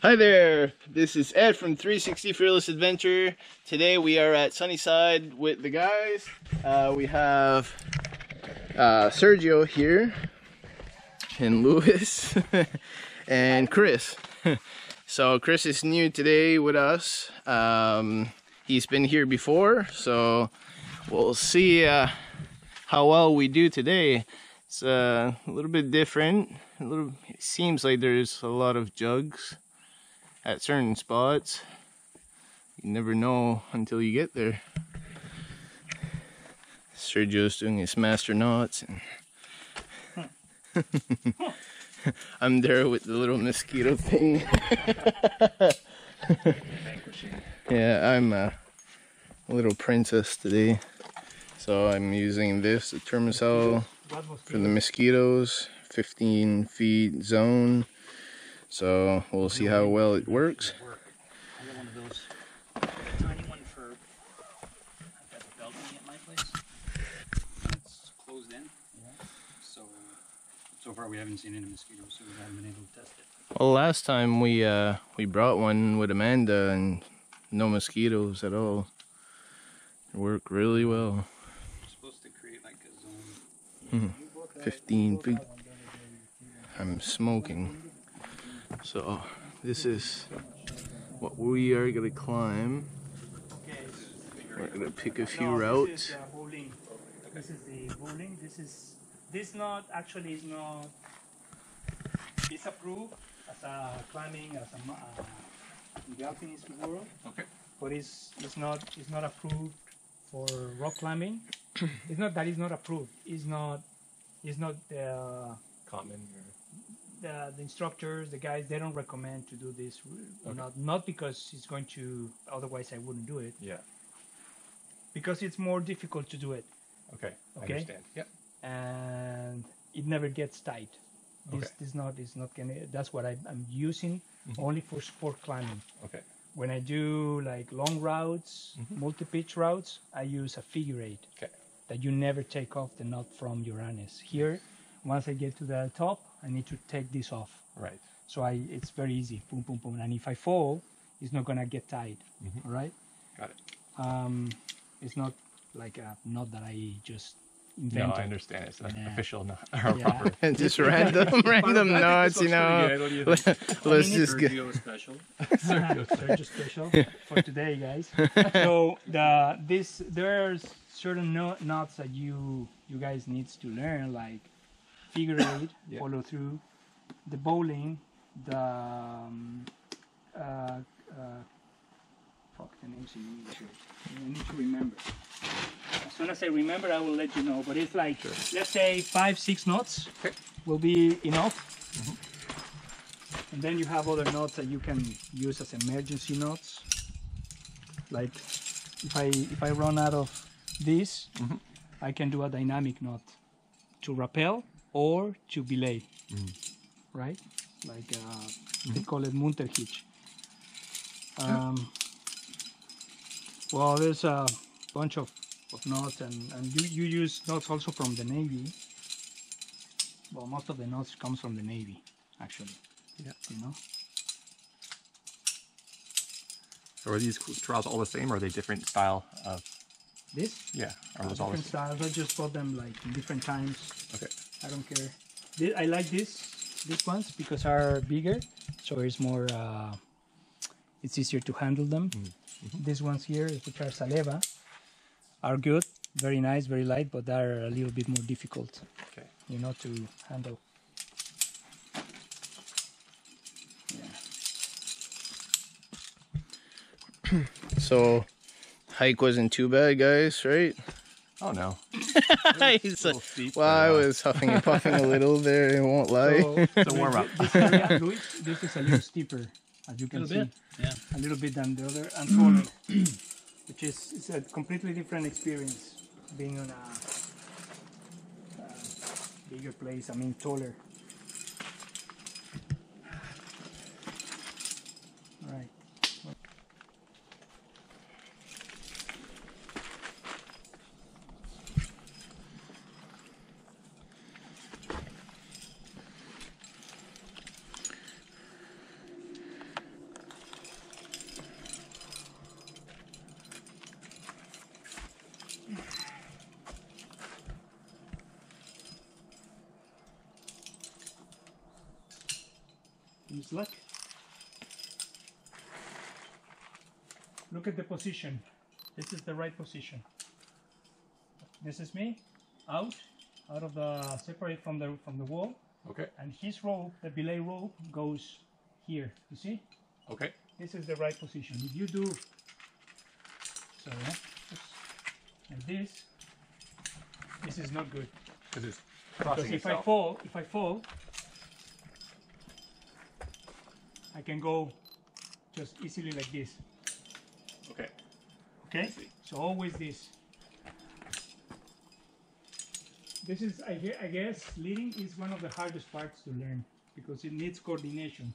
Hi there, this is Ed from 360 Fearless Adventure. Today we are at Sunnyside with the guys. We have Sergio here, and Lewis, and Chris. So Chris is new today with us. He's been here before, so we'll see how well we do today. It's a little bit different. It seems like there's a lot of jugs at certain spots. You never know until you get there. Sergio's doing his master knots. And I'm there with the little mosquito thing. Yeah, I'm a little princess today. So I'm using this, the thermosol, for the mosquitoes, 15 feet zone. So we'll see how well it works. I got one of those tiny one for, I've got the balcony at my place. It's closed in. Yeah. So far we haven't seen any mosquitoes, so we haven't been able to test it. Well, last time we brought one with Amanda and no mosquitoes at all. It worked really well. We're supposed to create like a zone. 15 feet. I'm smoking. So this is what we are going to climb. We're going to pick a few routes. This is the bowling. This knot actually is not, it's approved as a climbing as a alpinist world. Okay. But it's not approved for rock climbing. It's not that it's not approved. It's not common. The instructors, the guys, they don't recommend to do this. Okay. Not because it's going to, otherwise I wouldn't do it. Yeah. Because it's more difficult to do it. Okay. Okay. I understand. Yep. And it never gets tight. This knot is not gonna. That's what I'm using only for sport climbing. Okay. When I do like long routes, multi-pitch routes, I use a figure 8. Okay. That you never take off the knot from your anus. Here, once I get to the top, I need to take this off. Right. So it's very easy. Boom, boom, boom. And if I fall, it's not gonna get tied. All right. Got it. It's not like a knot that I just invented. No, I understand. It's not official knot. Yeah. Just random knots, you know. Let's just get. Sergio special for today, guys. So there's certain knots that you guys needs to learn, like figure 8, yeah, follow through, the bowling, the fuck the names you need to remember. As soon as I remember, I will let you know. But it's like, sure, let's say 5-6 knots, okay, will be enough. And then you have other knots that you can use as emergency knots. Like if I run out of this, I can do a dynamic knot to rappel or to belay, right? Like they call it Munter hitch. Well, there's a bunch of knots, and you use knots also from the Navy. Well, most of the knots comes from the Navy, actually. Yeah, you know. So are these straws all the same, or are they different style of? This? Yeah. Different styles. I just bought them like in different times. Okay. I don't care. I like these ones because are bigger, so it's more. It's easier to handle them. These ones here, which are saleva, are good, very nice, very light, but they're a little bit more difficult. Okay. You know, to handle. Yeah. So. Hike wasn't too bad, guys, right? Oh no. He's like, well, I was huffing and puffing a little there, I won't lie. So, it's a warm up. This is a little steeper, as you can see. A little bit than the other, and taller, which is it's a completely different experience being on a bigger place, I mean, taller. All right. Use luck. Look at the position. This is the right position. This is me, out of the, separate from the wall. Okay. And his rope, the belay rope, goes here. You see? Okay. This is the right position. If you do so, like this, this is not good. It's because if itself. If I fall, I can go just easily like this. Okay. Okay. So always this. This is, I guess, leading is one of the hardest parts to learn because it needs coordination.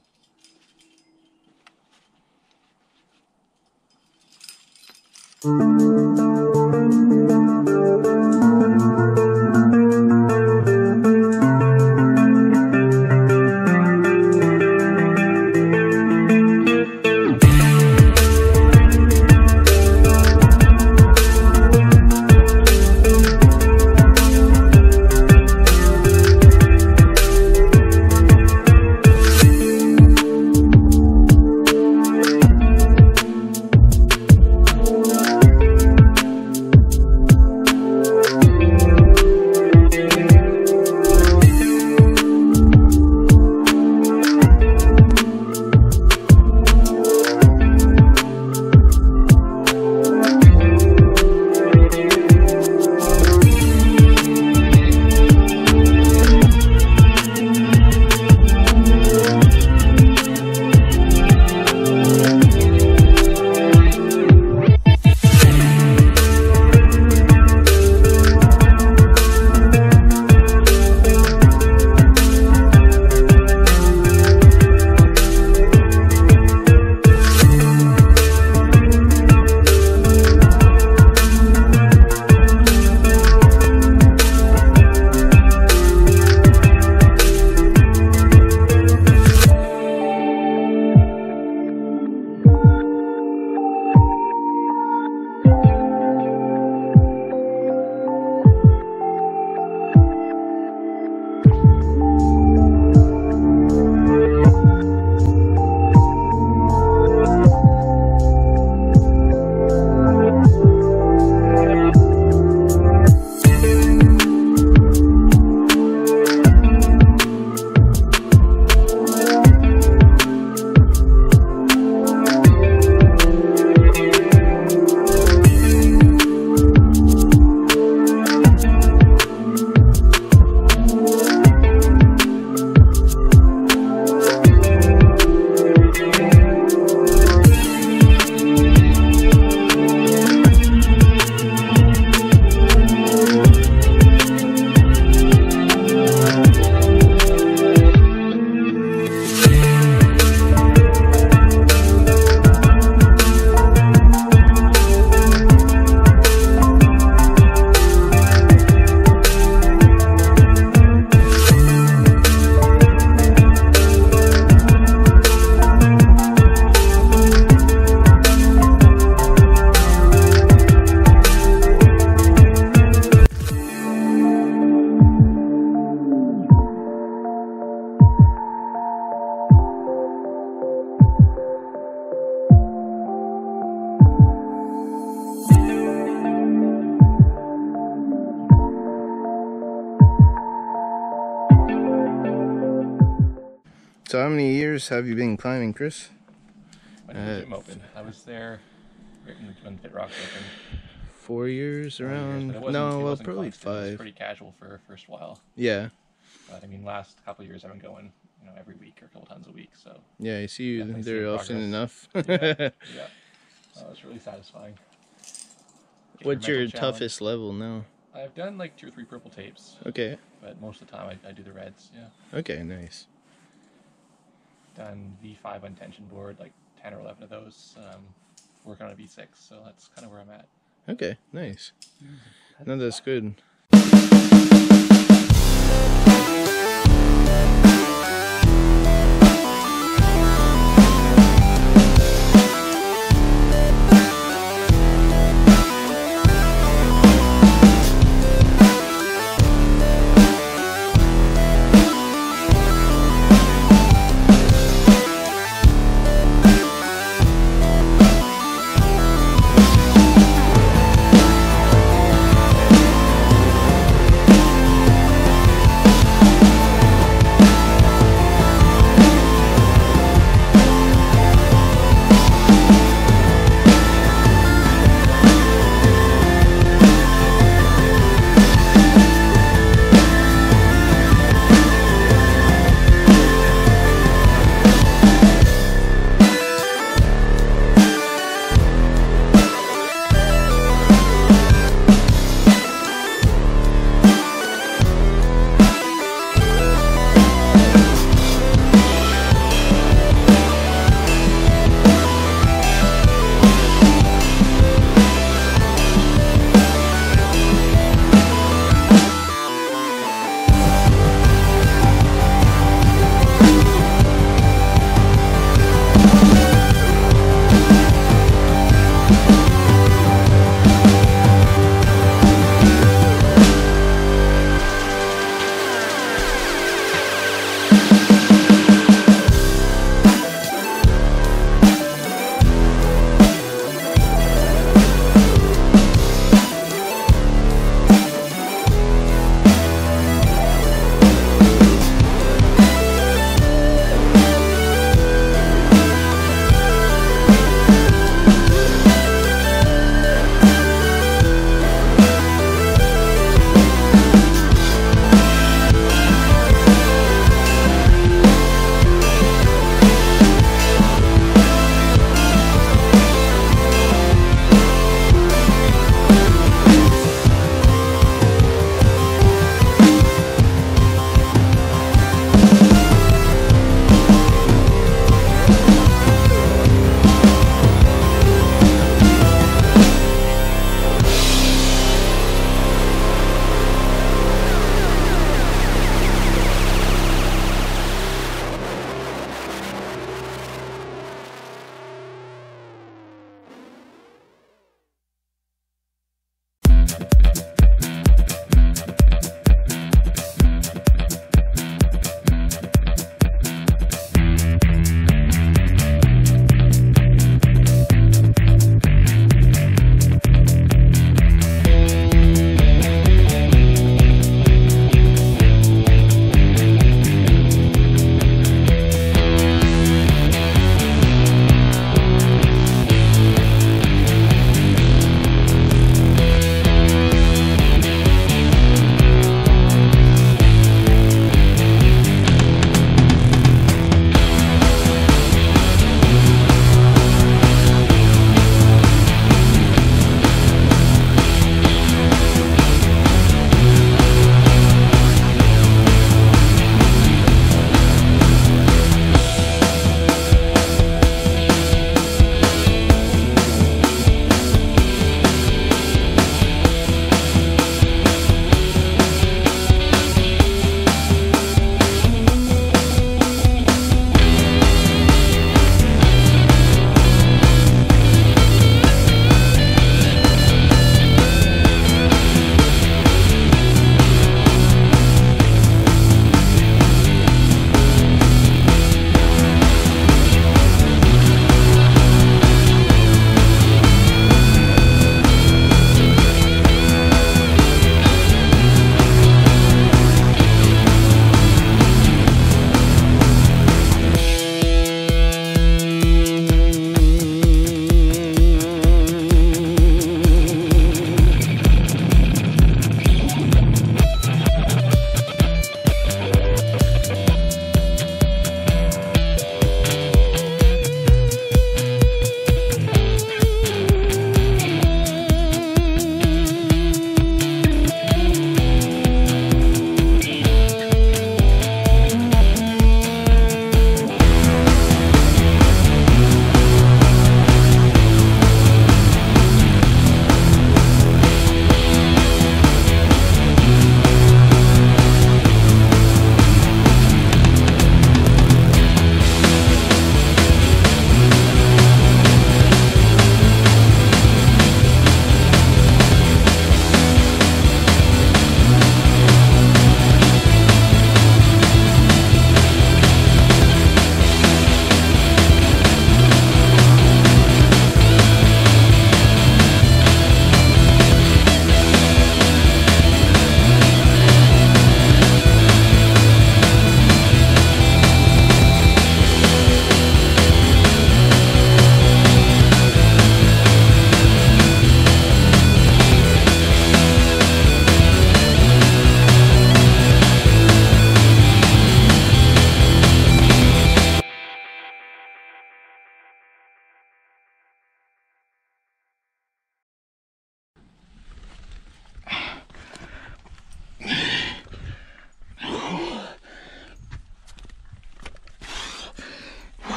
So how many years have you been climbing, Chris? When did the gym open? I was there when Fit Rock opened. 4 years around? No, probably 5. It was pretty casual for a first while. Yeah. But I mean, last couple of years I've been going, you know, every week or a couple times a week. So yeah, I see you there often enough. Yeah. Yeah. Oh, it's really satisfying. What's your toughest level now? I've done like 2 or 3 purple tapes. Okay. But most of the time I do the reds. Yeah. Okay, nice. Done V5 on tension board, like 10 or 11 of those, working on a V6, so that's kind of where I'm at. Okay, nice. Mm-hmm. No, that's good.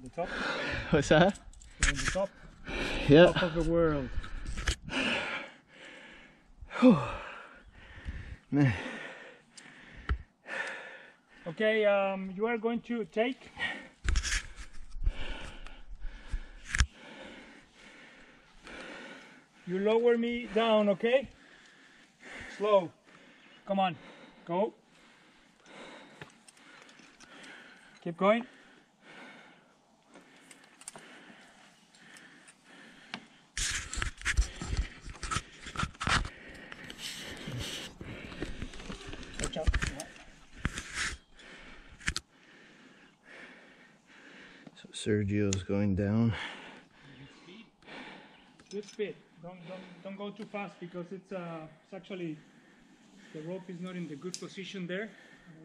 The top. What's that? We're in the top. Yeah. Top of the world. Man. Okay, you are going to take you lower me down, okay? Slow. Come on. Go. Keep going. Sergio's going down. Good speed. Don't go too fast because it's actually the rope is not in the good position there.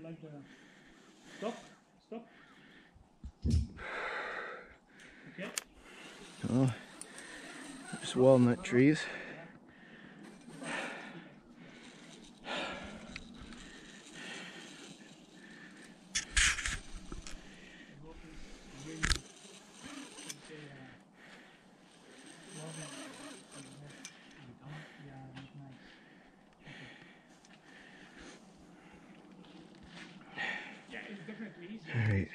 I like the stop. Okay. Oh, there's walnut trees. Alright,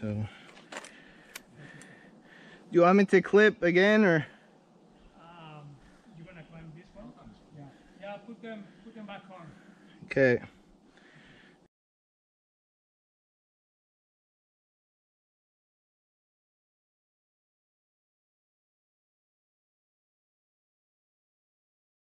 so do you want me to clip again or? You wanna climb this one? Yeah. Yeah, put them back on. Okay.